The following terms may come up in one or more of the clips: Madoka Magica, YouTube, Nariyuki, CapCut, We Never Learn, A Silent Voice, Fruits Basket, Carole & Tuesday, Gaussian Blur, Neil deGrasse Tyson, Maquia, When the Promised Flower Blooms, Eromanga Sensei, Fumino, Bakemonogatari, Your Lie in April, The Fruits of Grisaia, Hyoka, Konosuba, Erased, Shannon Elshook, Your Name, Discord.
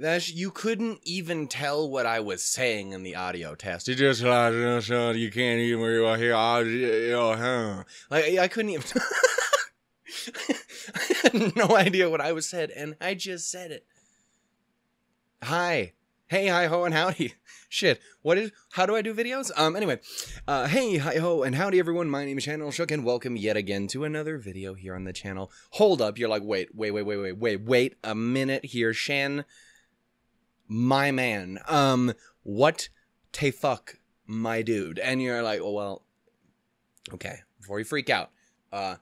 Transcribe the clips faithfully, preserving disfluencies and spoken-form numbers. That's, you couldn't even tell what I was saying in the audio test. You just like, you can't even hear audio, huh? Like, I couldn't even. I had no idea what I was said, and I just said it. Hi. Hey, hi-ho, and howdy. Shit. What is, how do I do videos? Um, anyway. Uh, hey, hi-ho, and howdy, everyone. My name is Shannon Elshook, and welcome yet again to another video here on the channel. Hold up. You're like, wait, wait, wait, wait, wait, wait, wait a minute here, Shan. My man. Um, what te fuck, my dude? And you're like, oh, well, okay. Before you freak out, uh,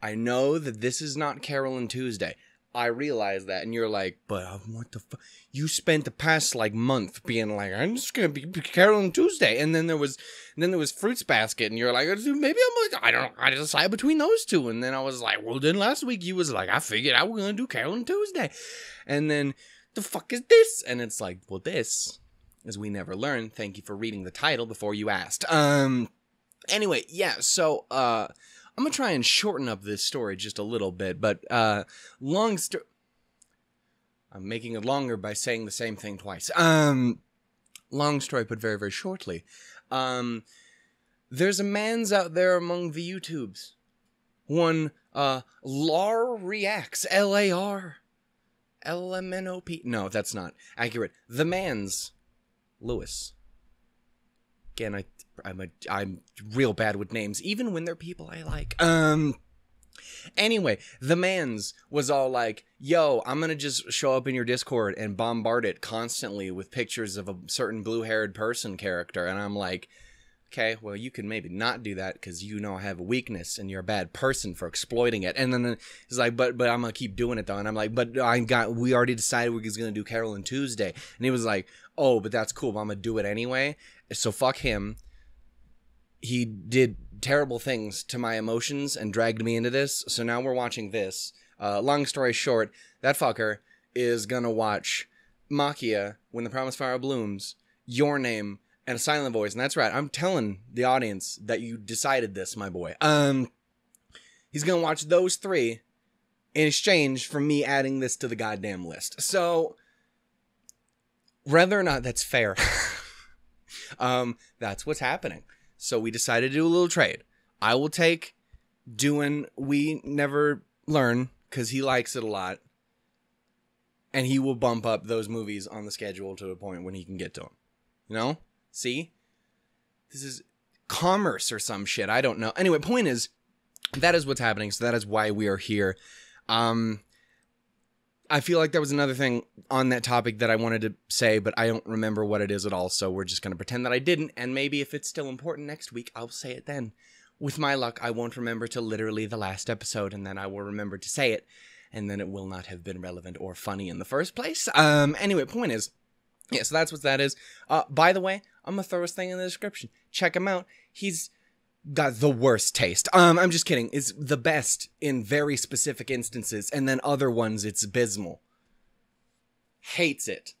I know that this is not Carole and Tuesday. I realize that, and you're like, but uh, what the fuck? You spent the past like month being like, I'm just gonna be Carole and Tuesday, and then there was, and then there was Fruits Basket, and you're like, maybe I'm, I don't, I decide between those two, and then I was like, well, then last week you was like, I figured I was gonna do Carole and Tuesday, and then the fuck is this? And it's like, well, this is We Never Learn. Thank you for reading the title before you asked. Um, anyway, yeah, so uh. I'm going to try and shorten up this story just a little bit, but, uh, long story... I'm making it longer by saying the same thing twice. Um, long story, but very, very shortly. Um, there's a man's out there among the YouTubes. One, uh, Lar Reacts, L A R. L M N O P. No, that's not accurate. The man's, Lewis. Again, I... I'm a, I'm real bad with names, even when they're people I like. Um, anyway, the man's was all like, yo, I'm gonna just show up in your Discord and bombard it constantly with pictures of a certain blue-haired person character. And I'm like, okay, well, you can maybe not do that because you know I have a weakness and you're a bad person for exploiting it. And then he's like, but but I'm gonna keep doing it though. And I'm like, but I got we already decided we was gonna do Carole and Tuesday. And he was like, oh, but that's cool, but I'm gonna do it anyway. So fuck him. He did terrible things to my emotions and dragged me into this, so now we're watching this. Uh, long story short, that fucker is gonna watch Maquia, When the Promised Flower Blooms, Your Name, and A Silent Voice, and that's right, I'm telling the audience that you decided this, my boy. Um, he's gonna watch those three in exchange for me adding this to the goddamn list. So, whether or not that's fair, um, that's what's happening. So we decided to do a little trade. I will take doing We Never Learn, because he likes it a lot. And he will bump up those movies on the schedule to a point when he can get to them. You know? See? This is commerce or some shit. I don't know. Anyway, point is, that is what's happening. So that is why we are here. Um, I feel like there was another thing on that topic that I wanted to say, but I don't remember what it is at all, so we're just going to pretend that I didn't, and maybe if it's still important next week, I'll say it then. With my luck, I won't remember till literally the last episode, and then I will remember to say it, and then it will not have been relevant or funny in the first place. Um, anyway, point is, yeah, so that's what that is. Uh, by the way, I'm going to throw his thing in the description. Check him out. He's got the worst taste. Um, I'm just kidding. It's the best in very specific instances, and then other ones, it's abysmal. Hates it.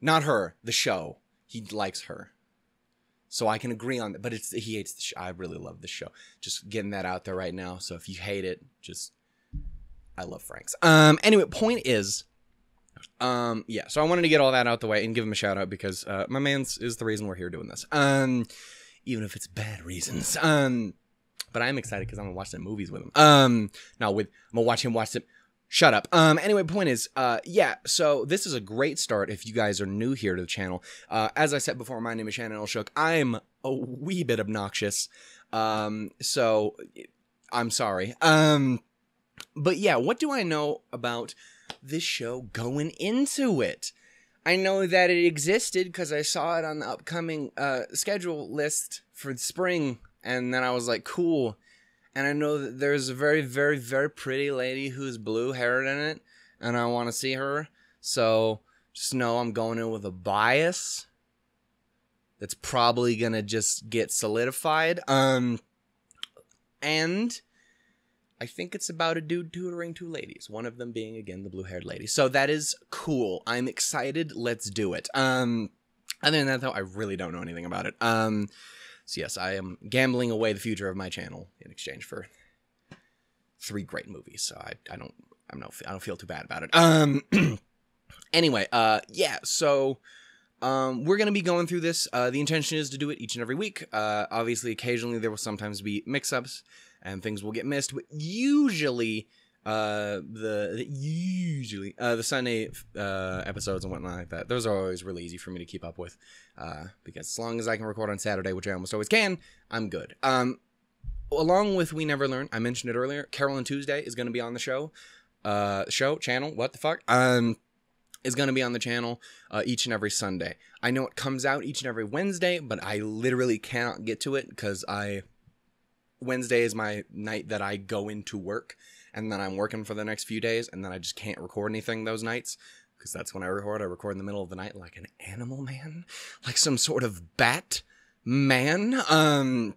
Not her. The show. He likes her. So I can agree on that, but it's he hates the show. I really love the show. Just getting that out there right now, so if you hate it, just... I love Frank's. Um, anyway, point is... Um, yeah, so I wanted to get all that out the way and give him a shout-out, because uh, my man's is the reason we're here doing this. Um... Even if it's bad reasons. Um, but I'm excited because I'm going to watch some movies with him. Um, no, with, I'm going to watch him watch them. Shut up. Um, anyway, point is, uh, yeah, so this is a great start if you guys are new here to the channel. Uh, as I said before, my name is Shannon Elshook. I'm a wee bit obnoxious. Um, so I'm sorry. Um, but yeah, what do I know about this show going into it? I know that it existed because I saw it on the upcoming uh, schedule list for the spring, and then I was like, cool. And I know that there's a very, very, very pretty lady who's blue-haired in it, and I want to see her. So just know I'm going in with a bias that's probably going to just get solidified. Um, and I think it's about a dude tutoring two ladies, one of them being, again, the blue-haired lady. So that is cool. I'm excited. Let's do it. Um, other than that, though, I really don't know anything about it. Um, so, yes, I am gambling away the future of my channel in exchange for three great movies. So I, I don't, I'm no, I don't feel too bad about it. Um, Anyway, uh, yeah, so um, we're going to be going through this. Uh, the intention is to do it each and every week. Uh, obviously, occasionally there will sometimes be mix-ups and things will get missed, but usually uh, the, the usually uh, the Sunday uh, episodes and whatnot like that, those are always really easy for me to keep up with, uh, because as long as I can record on Saturday, which I almost always can, I'm good. Um, along with We Never Learn, I mentioned it earlier, Carole and Tuesday is going to be on the show. Uh, show, channel, what the fuck? Um... is going to be on the channel uh, each and every Sunday. I know it comes out each and every Wednesday, but I literally cannot get to it because I Wednesday is my night that I go into work, and then I'm working for the next few days, and then I just can't record anything those nights because that's when I record. I record in the middle of the night like an animal man, like some sort of bat man. Um,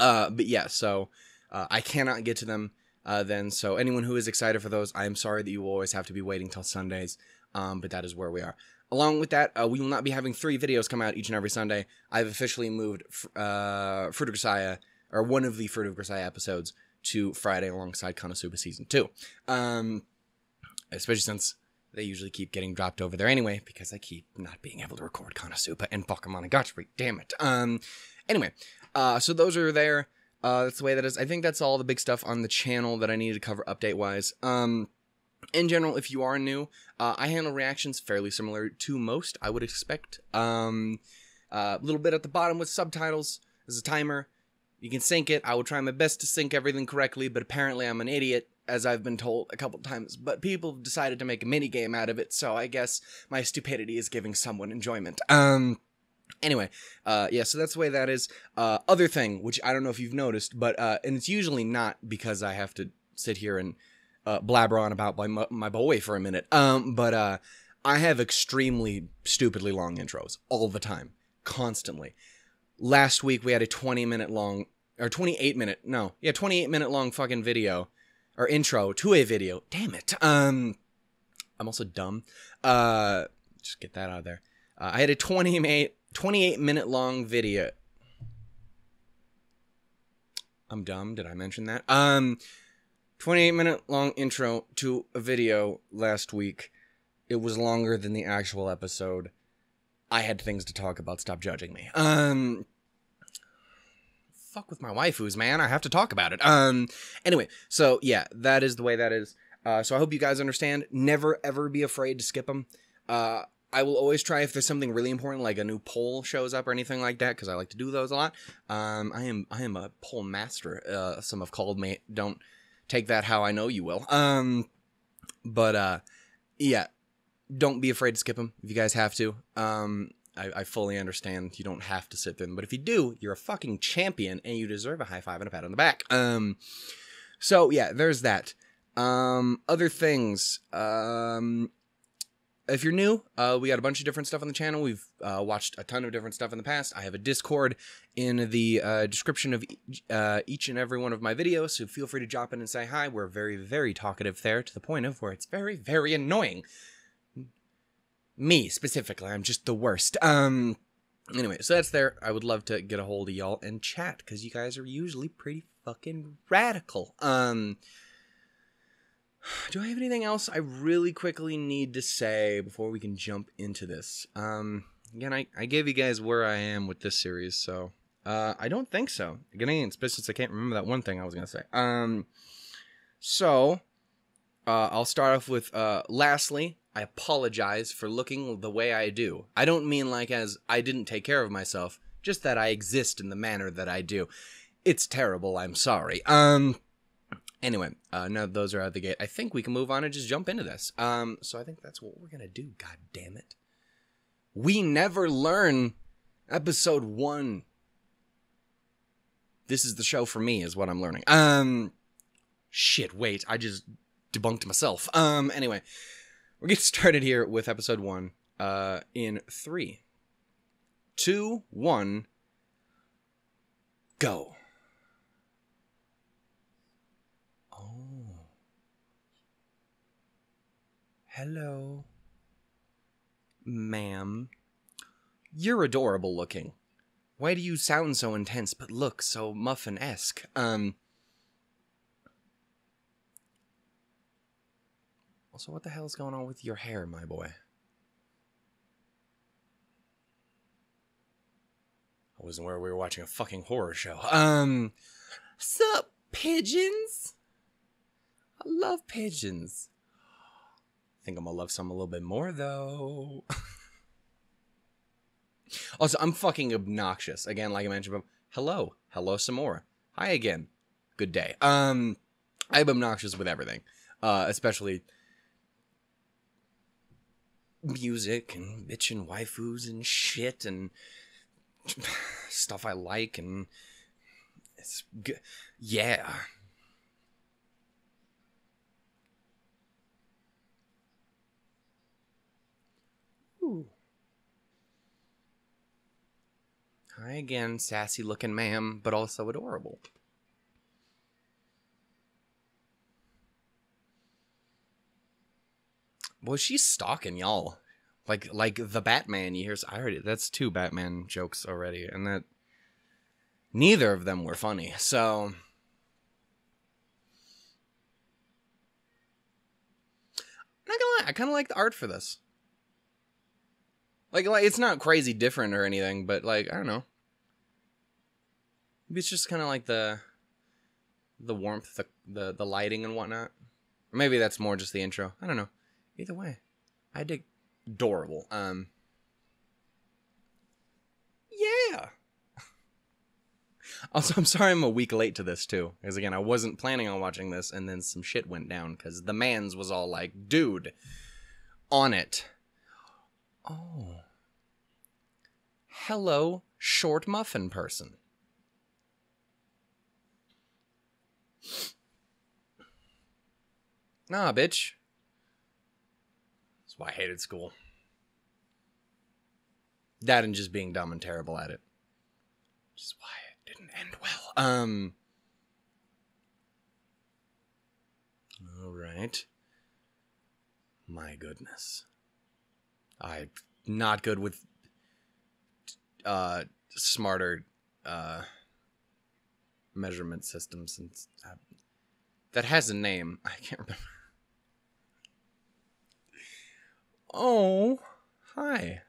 uh, but yeah, so uh, I cannot get to them uh, then. So anyone who is excited for those, I am sorry that you will always have to be waiting till Sundays. Um, but that is where we are. Along with that, uh, we will not be having three videos come out each and every Sunday. I've officially moved uh, Fruits of Grisaia, or one of the Fruits of Grisaia episodes, to Friday alongside Konosuba Season two. Um, especially since they usually keep getting dropped over there anyway, because I keep not being able to record Konosuba and Bakemonogatari. Damn it. Um, anyway, uh, so those are there. Uh, that's the way that is. I think that's all the big stuff on the channel that I needed to cover update-wise. Um... In general, if you are new, uh, I handle reactions fairly similar to most, I would expect. Um, uh, a little bit at the bottom with subtitles. There's a timer. You can sync it. I will try my best to sync everything correctly, but apparently I'm an idiot, as I've been told a couple times. But people have decided to make a minigame out of it, so I guess my stupidity is giving someone enjoyment. Um... Anyway, uh, yeah, so that's the way that is. Uh, other thing, which I don't know if you've noticed, but, uh, and it's usually not because I have to sit here and Uh, blabber on about my, my boy for a minute. Um, but uh, I have extremely stupidly long intros all the time, constantly. Last week we had a twenty minute long, or twenty-eight minute, no, yeah, twenty-eight minute long fucking video, or intro to a video. Damn it. Um, I'm also dumb. Uh, just get that out of there. Uh, I had a twenty-eight minute long video. I'm dumb. Did I mention that? Um... twenty-eight minute long intro to a video last week. It was longer than the actual episode. I had things to talk about. Stop judging me. Um, fuck with my waifus, man. I have to talk about it. Um, anyway, so yeah, that is the way that is. Uh, so I hope you guys understand. Never, ever be afraid to skip them. Uh, I will always try if there's something really important, like a new poll shows up or anything like that, because I like to do those a lot. Um, I am, I am a poll master. Uh, some have called me. Don't take that how I know you will. Um, but, uh, yeah, don't be afraid to skip them if you guys have to. Um, I, I fully understand you don't have to sit through them, but if you do, you're a fucking champion and you deserve a high five and a pat on the back. Um, so yeah, there's that. Um, other things, um, if you're new, uh, we got a bunch of different stuff on the channel. We've uh, watched a ton of different stuff in the past. I have a Discord in the uh, description of each, uh, each and every one of my videos, so feel free to drop in and say hi. We're very, very talkative there, to the point of where it's very, very annoying. Me, specifically. I'm just the worst. Um, anyway, so that's there. I would love to get a hold of y'all and chat, because you guys are usually pretty fucking radical. Um... Do I have anything else I really quickly need to say before we can jump into this? Um, again, I, I gave you guys where I am with this series, so uh, I don't think so. Again, especially since I can't remember that one thing I was going to say. Um, so, uh, I'll start off with, uh, lastly, I apologize for looking the way I do. I don't mean like as I didn't take care of myself, just that I exist in the manner that I do. It's terrible, I'm sorry. Um... Anyway, uh, now that those are out of the gate, I think we can move on and just jump into this. Um, so I think that's what we're going to do, god damn it. We Never Learn, Episode one. This is the show for me, is what I'm learning. Um, shit, wait, I just debunked myself. Um, anyway, we're getting started here with Episode one uh, in three, two, one, go. Hello, ma'am. You're adorable looking. Why do you sound so intense but look so muffin-esque? Um. Also, what the hell's going on with your hair, my boy? wasn't where we were watching a fucking horror show. Um, sup, pigeons? I love pigeons. I think I'm gonna love some a little bit more, though. Also, I'm fucking obnoxious. Again, like I mentioned, hello. Hello some more. Hi again. Good day. Um, I'm obnoxious with everything. Uh, especially music and bitchin' waifus and shit and stuff I like and it's good. Yeah. Ooh. Hi again, sassy looking ma'am, but also adorable. Well, she's stalking y'all, like like the Batman. You hear? I already that's two Batman jokes already, and that neither of them were funny. So I'm not gonna lie, I kind of like the art for this. Like, like, it's not crazy different or anything, but, like, I don't know. Maybe it's just kind of like the the warmth, the, the the lighting and whatnot. Or maybe that's more just the intro. I don't know. Either way, I dig. Adorable. Um, yeah. Also, I'm sorry I'm a week late to this, too. Because, again, I wasn't planning on watching this, and then some shit went down. Because the man's was all like, dude, on it. Oh. Hello, short muffin person. Nah, bitch. That's why I hated school. That and just being dumb and terrible at it. Which is why it didn't end well. Um. All right. My goodness. I'm not good with uh, smarter uh, measurement systems. And uh, that has a name. I can't remember. Oh, hi.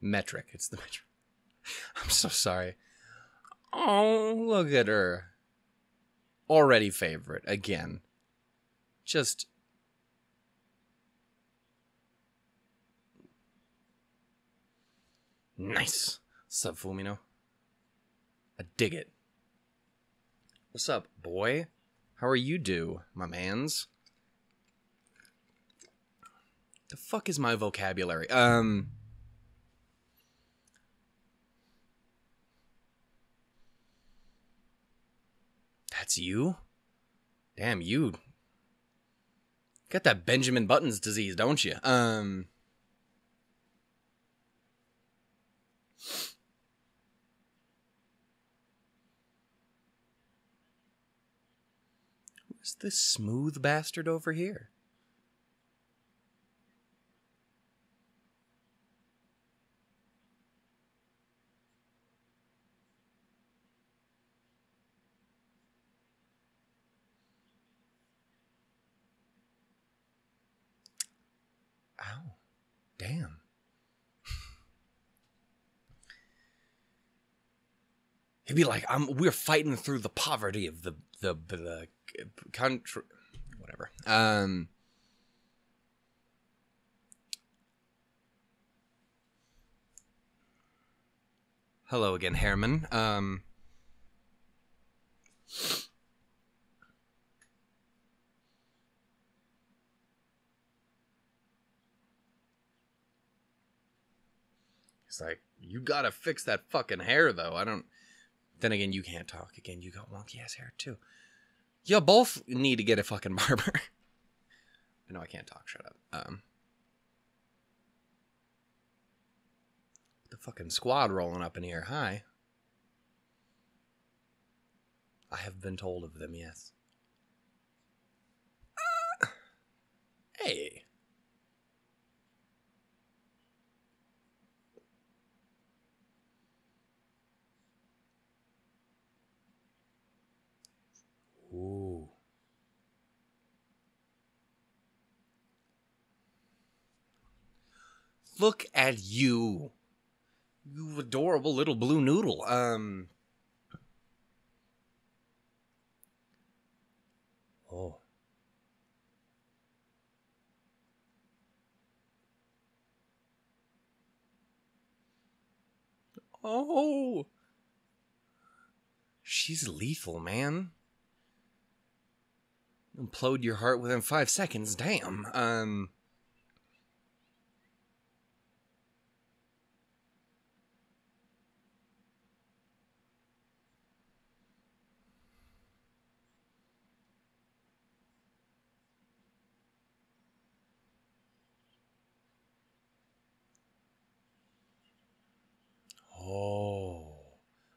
Metric. It's the metric. I'm so sorry. Oh, look at her. Already favorite again. Just nice. What's up, Fumino? I dig it. What's up, boy? How are you do, my mans? The fuck is my vocabulary? Um That's you? Damn, you got that Benjamin Buttons disease, don't you? Um. Who's this smooth bastard over here? Damn. He'd be like, I'm, we're fighting through the poverty of the, the, the, the country, whatever. Um, hello again, Herman. Um, like, you gotta fix that fucking hair, though. I don't... Then again, you can't talk. Again, you got wonky-ass hair, too. You both need to get a fucking barber. I know I can't talk. Shut up. Um, the fucking squad rolling up in here. Hi. I have been told of them, yes. Uh, hey. Ooh. Look at you. You adorable little blue noodle. Um. Oh. Oh. She's lethal, man. Implode your heart within five seconds. Damn. Um. Oh,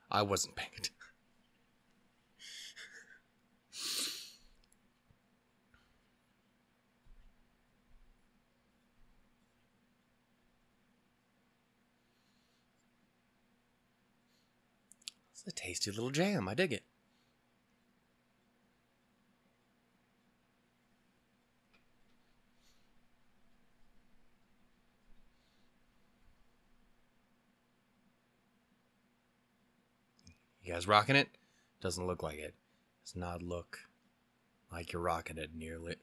I wasn't paying attention. It's a tasty little jam. I dig it. You guys rocking it? Doesn't look like it. Does not look like you're rocking it nearly.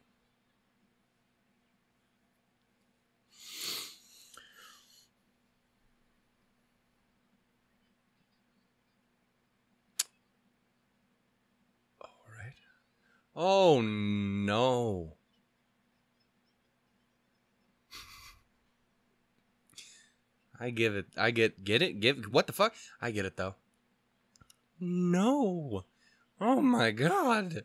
All right. Oh no. I give it. I get get it. Give what the fuck? I get it though. No. Oh my god.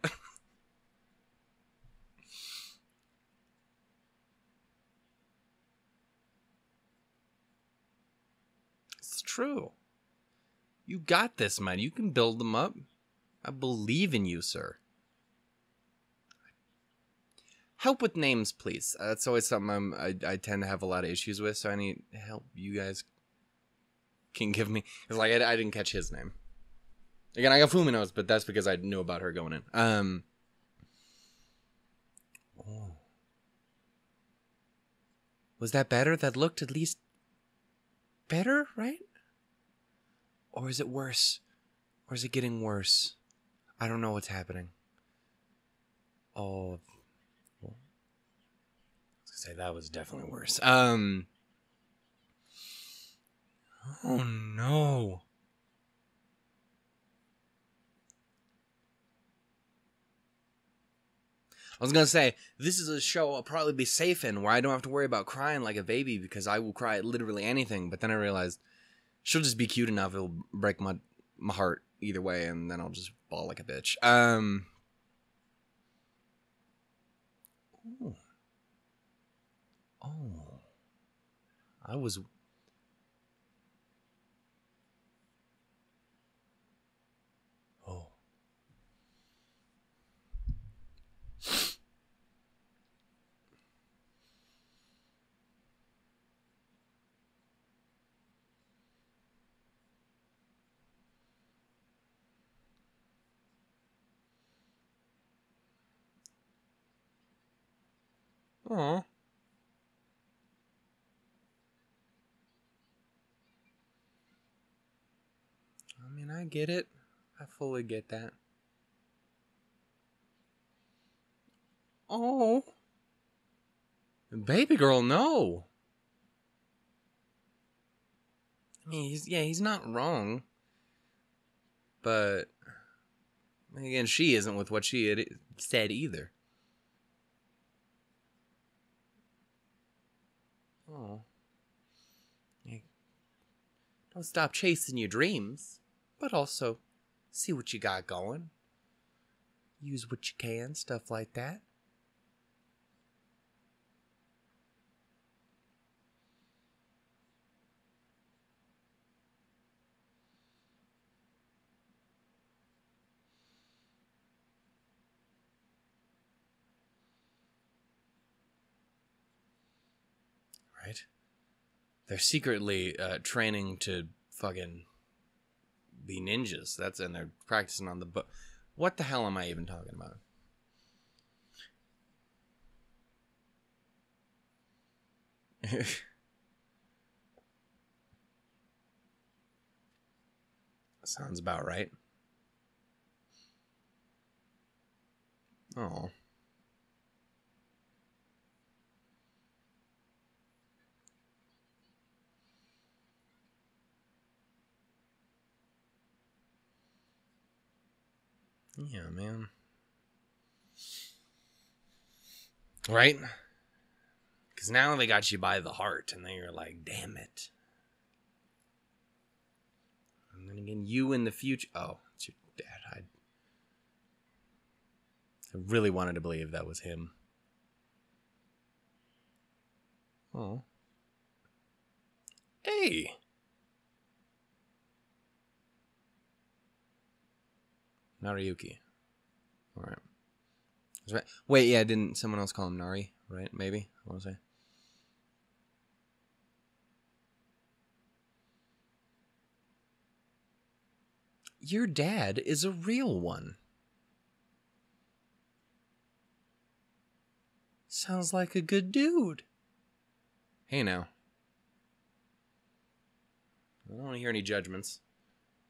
It's true. You got this, man. You can build them up. I believe in you, sir. Help with names, please. Uh, that's always something I'm, I, I tend to have a lot of issues with, so I need help you guys can give me. It's like I, I didn't catch his name. Again, I got Fumino's, but that's because I knew about her going in. Um, oh. Was that better? That looked at least better, right? Or is it worse? Or is it getting worse? I don't know what's happening. Oh. I was gonna say, that was definitely worse. Um. Oh, no. I was going to say, this is a show I'll probably be safe in where I don't have to worry about crying like a baby because I will cry at literally anything. But then I realized she'll just be cute enough. It'll break my, my heart either way. And then I'll just bawl like a bitch. Um, ooh. Oh, I was. Aww. I mean, I get it. I fully get that. Oh. Baby girl, no. I mean, he's, yeah, he's not wrong. But, again, she isn't with what she had said either. Oh. Don't stop chasing your dreams, but also see what you got going. Use what you can, stuff like that. They're secretly uh, training to fucking be ninjas. That's and they're practicing on the book. What the hell am I even talking about? That sounds about right. Oh. Yeah, man. Right? Because now they got you by the heart, and then you're like, damn it. And then again, you in the future. Oh, it's your dad. I, I really wanted to believe that was him. Oh. Hey! Nariyuki. All right. Right. Wait, yeah, didn't someone else call him Nari, right? Maybe, I want to say. Your dad is a real one. Sounds like a good dude. Hey, now. I don't want to hear any judgments.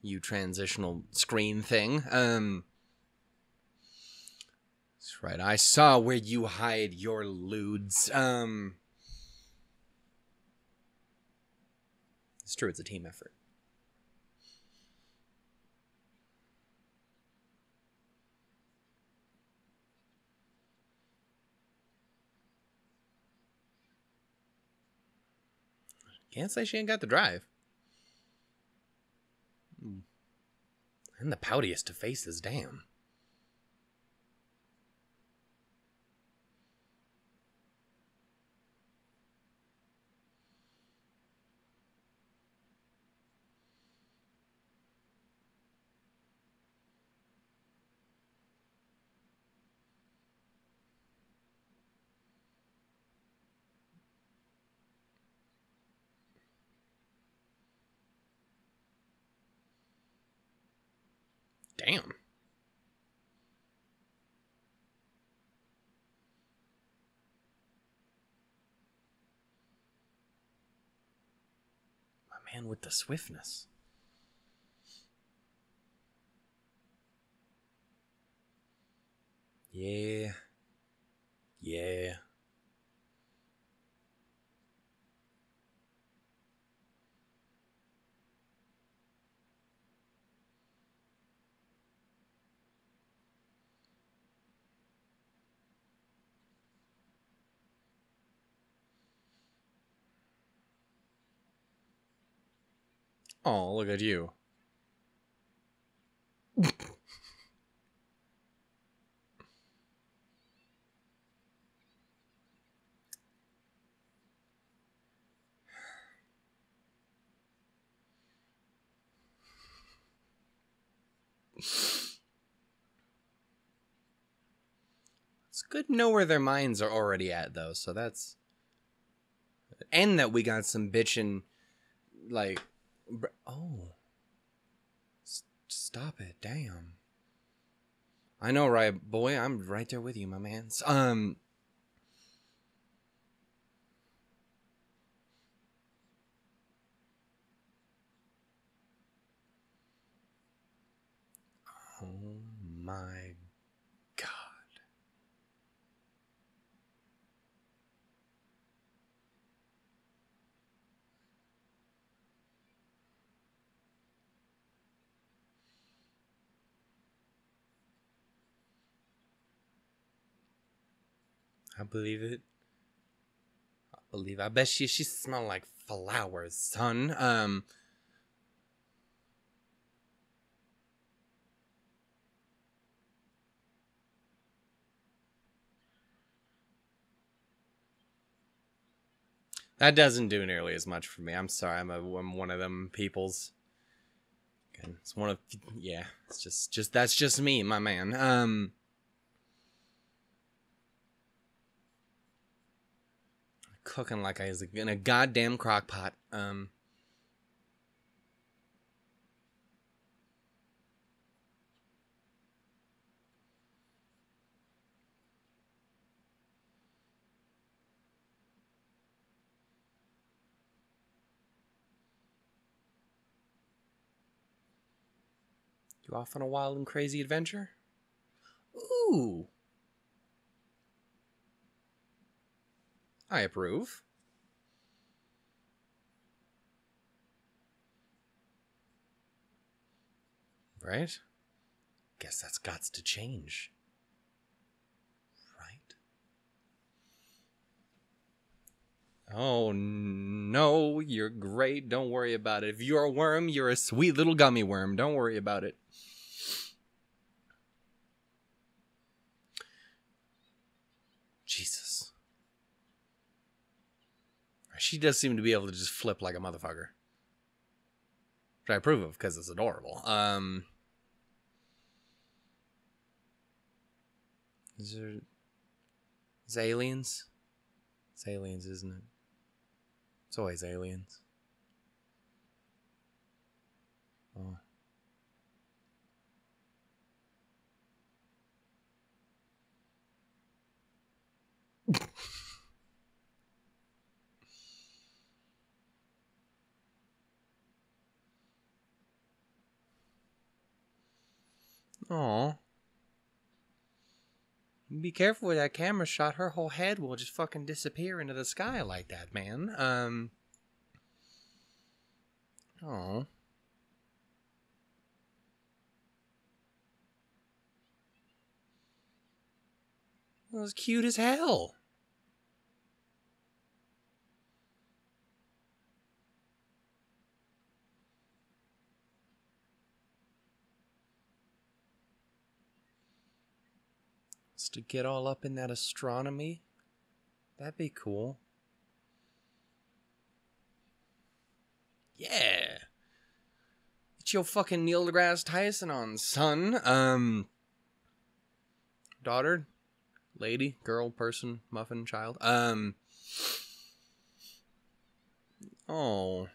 You transitional screen thing. Um... That's right. I saw where you hide your lewds. Um, it's true. It's a team effort. Can't say she ain't got the drive. And the poutiest of faces, damn. Damn. My man with the swiftness. Yeah. Yeah. Oh, look at you. It's good to know where their minds are already at, though, so that's... And that we got some bitchin', like... Oh. S stop it. Damn. I know, right, boy? I'm right there with you, my man. Um. Oh, my God. I believe it. I believe it. I bet she she smelled like flowers, son. Um. That doesn't do nearly as much for me. I'm sorry. I'm a I'm one of them peoples. Okay. It's one of yeah. It's just just that's just me, my man. Um. Cooking like I was in a goddamn crock pot. Um, You off on a wild and crazy adventure? Ooh! I approve. Right? Guess that's gots to change. Right? Oh, no, you're great. Don't worry about it. If you're a worm, you're a sweet little gummy worm. Don't worry about it. Jesus. She does seem to be able to just flip like a motherfucker. Which I approve of because it's adorable. Um... Is there... It's aliens? It's aliens, isn't it? It's always aliens. Oh. Aw. Be careful with that camera shot. Her whole head will just fucking disappear into the sky like that, man. Um. Oh. That was cute as hell. To get all up in that astronomy. That'd be cool. Yeah. Get your fucking Neil deGrasse Tyson on, son. Um, daughter, lady, girl, person, muffin, child. Um, oh.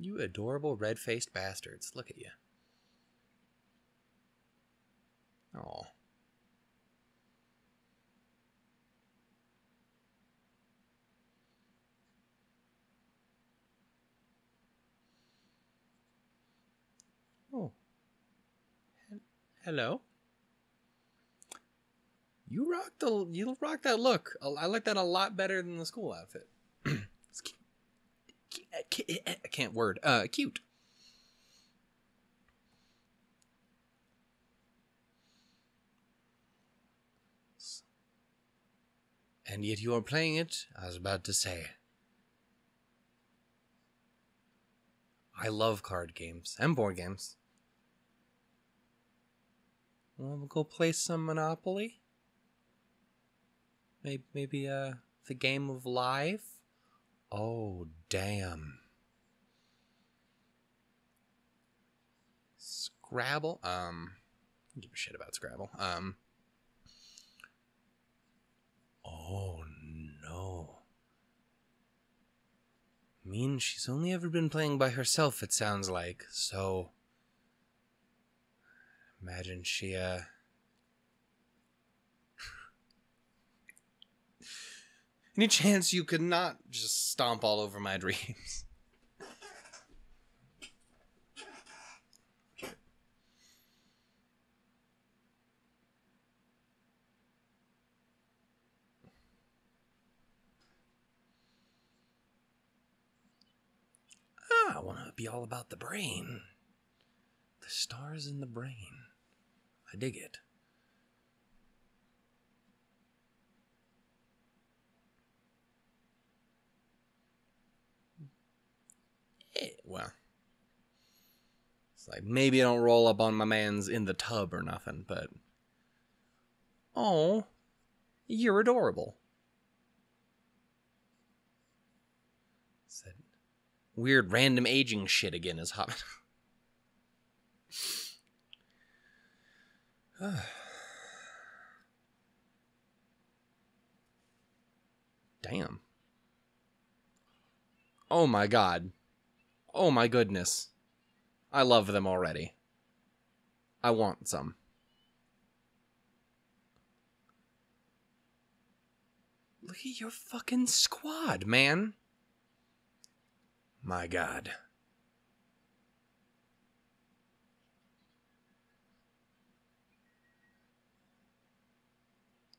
You adorable red-faced bastards. Look at you. Aw. Oh. He- Hello? You rock the, you rock that look. I like that a lot better than the school outfit. I can't word. Uh, cute. And yet you are playing it. I was about to say. I love card games and board games. Well, we'll go play some Monopoly. Maybe, maybe uh, the game of life. Oh, damn. Scrabble? Um, I don't give a shit about Scrabble. Um. Oh, no. I mean, she's only ever been playing by herself, it sounds like, so... Imagine she, uh... Any chance you could not just stomp all over my dreams? Ah, I want to be all about the brain. The stars in the brain. I dig it. Well, it's like maybe I don't roll up on my man's in the tub or nothing, but oh, you're adorable. It's that weird random aging shit again is hot. Damn. Oh my god. Oh my goodness. I love them already. I want some. Look at your fucking squad, man. My God.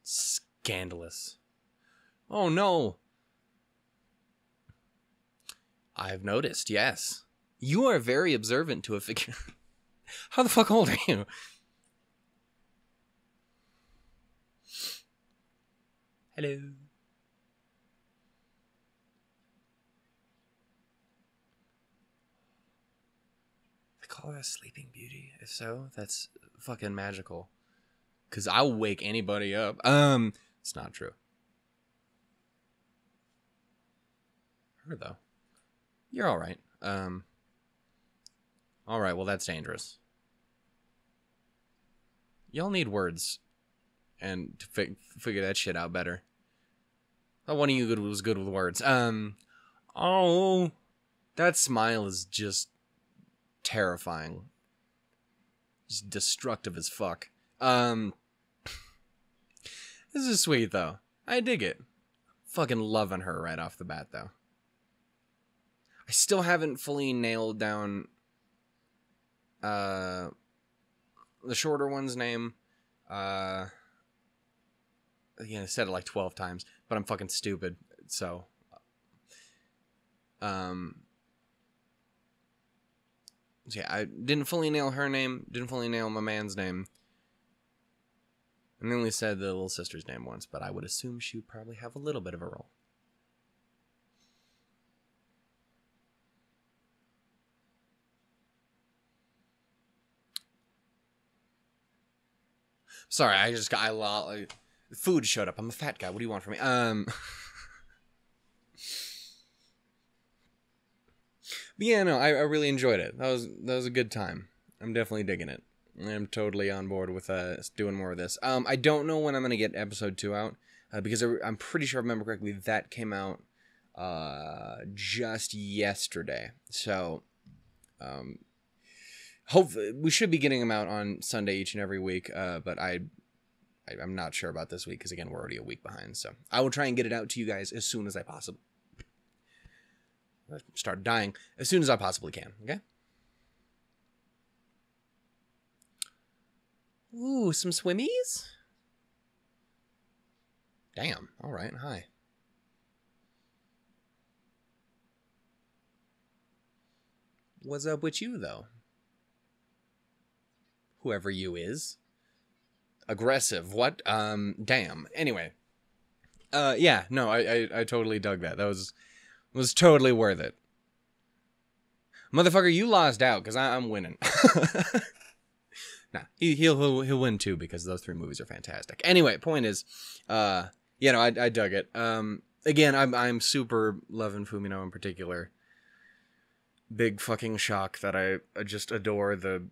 Scandalous. Oh, no. I've noticed, yes. You are very observant to a figure. How the fuck old are you? Hello. They call her a sleeping beauty. If so, that's fucking magical. Because I'll wake anybody up. Um, it's not true. Her, though. You're all right. Um... All right, well, that's dangerous. Y'all need words and to fi figure that shit out better. Not one of you good was good with words. Um, oh, that smile is just terrifying. Just destructive as fuck. Um, this is sweet, though. I dig it. Fucking loving her right off the bat, though. I still haven't fully nailed down... Uh, the shorter one's name, uh, again, I said it like twelve times, but I'm fucking stupid, so, um, so yeah, I didn't fully nail her name, didn't fully nail my man's name, and then we said the little sister's name once, but I would assume she would probably have a little bit of a role. Sorry, I just got, I lo- food showed up. I'm a fat guy. What do you want from me? Um, but yeah, no, I, I really enjoyed it. That was, that was a good time. I'm definitely digging it. I'm totally on board with uh, doing more of this. Um, I don't know when I'm going to get episode two out, uh, because I, I'm pretty sure, if I remember correctly, that came out uh, just yesterday. So, um... hopefully, we should be getting them out on Sunday each and every week, uh, but I, I, I'm not sure about this week because, again, we're already a week behind, so I will try and get it out to you guys as soon as I possibly... start dying. As soon as I possibly can, okay? Ooh, some swimmies? Damn. All right, hi. What's up with you, though? Whoever you is. Aggressive. What? Um, damn. Anyway. Uh, yeah. No, I, I, I totally dug that. That was, was totally worth it. Motherfucker, you lost out because I'm winning. Nah, he, he'll, he'll, he'll win too because those three movies are fantastic. Anyway, point is, uh, you know, I, I dug it. Um, again, I'm, I'm super loving Fumino in particular. Big fucking shock that I, I just adore the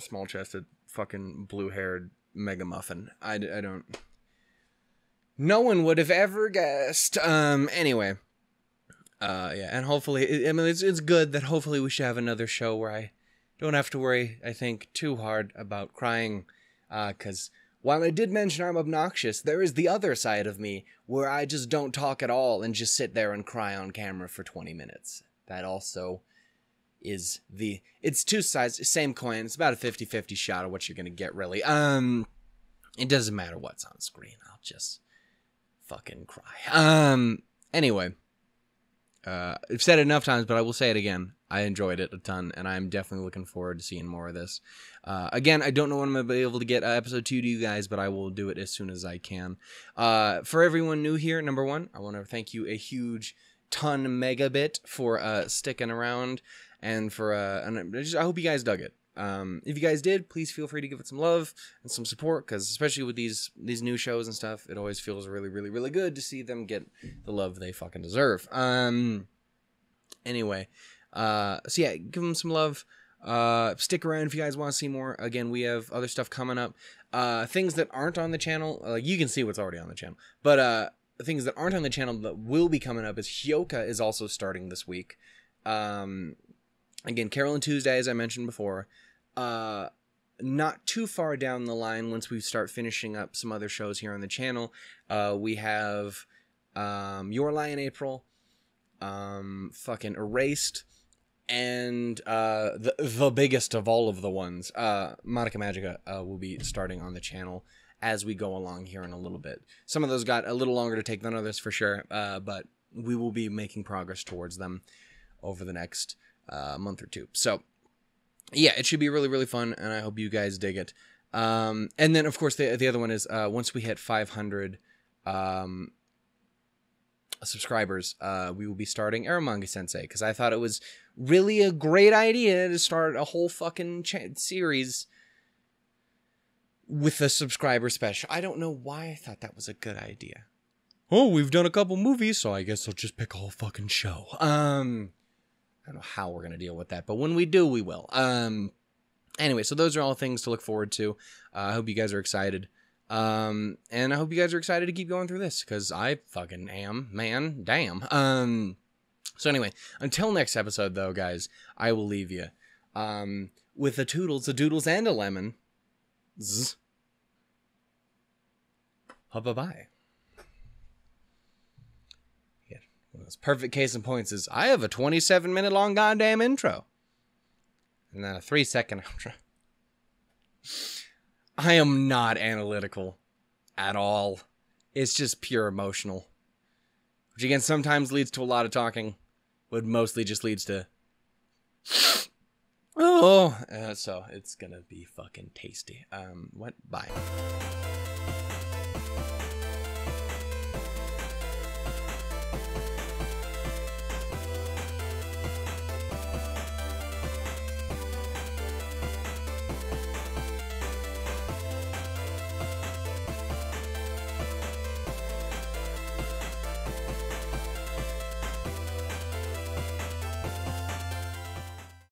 small-chested, fucking blue-haired mega muffin. I, I don't... No one would have ever guessed. Um, anyway. Uh, yeah, and hopefully... I mean, it's, it's good that hopefully we should have another show where I don't have to worry, I think, too hard about crying. Uh, because while I did mention I'm obnoxious, there is the other side of me where I just don't talk at all and just sit there and cry on camera for twenty minutes. That also... is the it's two sides, same coin. It's about a fifty fifty shot of what you're gonna get, really. Um it doesn't matter what's on screen, I'll just fucking cry. Um anyway, uh I've said it enough times, but I will say it again. I enjoyed it a ton, and I'm definitely looking forward to seeing more of this. Uh again, I don't know when I'm gonna be able to get uh, episode two to you guys, but I will do it as soon as I can. Uh for everyone new here, number one, I want to thank you a huge ton megabit for uh sticking around. And for, uh, and I, just, I hope you guys dug it. Um, if you guys did, please feel free to give it some love and some support, because especially with these, these new shows and stuff, it always feels really, really, really good to see them get the love they fucking deserve. Um, anyway, uh, so yeah, give them some love. Uh, stick around if you guys want to see more. Again, we have other stuff coming up. Uh, things that aren't on the channel, like you can see what's already on the channel, but, uh, things that aren't on the channel that will be coming up is Hyoka is also starting this week. Um... Again, Carole and Tuesday, as I mentioned before. Uh, not too far down the line, once we start finishing up some other shows here on the channel, uh, we have um, Your Lie in April, um, fucking Erased, and uh, the, the biggest of all of the ones, uh, Madoka Magica, uh, will be starting on the channel as we go along here in a little bit. Some of those got a little longer to take than others for sure, uh, but we will be making progress towards them over the next uh, month or two. So yeah, it should be really, really fun, and I hope you guys dig it. Um, and then, of course, the, the other one is uh, once we hit five hundred um, subscribers, uh, we will be starting Eromanga Sensei, because I thought it was really a great idea to start a whole fucking ch series with a subscriber special. I don't know why I thought that was a good idea. Oh, we've done a couple movies, so I guess I'll just pick a whole fucking show. Um... I don't know how we're going to deal with that, but when we do, we will. Um, anyway, so those are all things to look forward to. Uh, I hope you guys are excited. Um, and I hope you guys are excited to keep going through this, because I fucking am, man. Damn. Um, so anyway, until next episode, though, guys, I will leave you um, with the toodles, the doodles, and a lemon. Zzz. Oh, bye-bye. Perfect case in points is I have a twenty-seven minute long goddamn intro and then a three second outro. I am not analytical at all. It's just pure emotional, which again sometimes leads to a lot of talking, but mostly just leads to oh uh, so it's gonna be fucking tasty. Um what bye.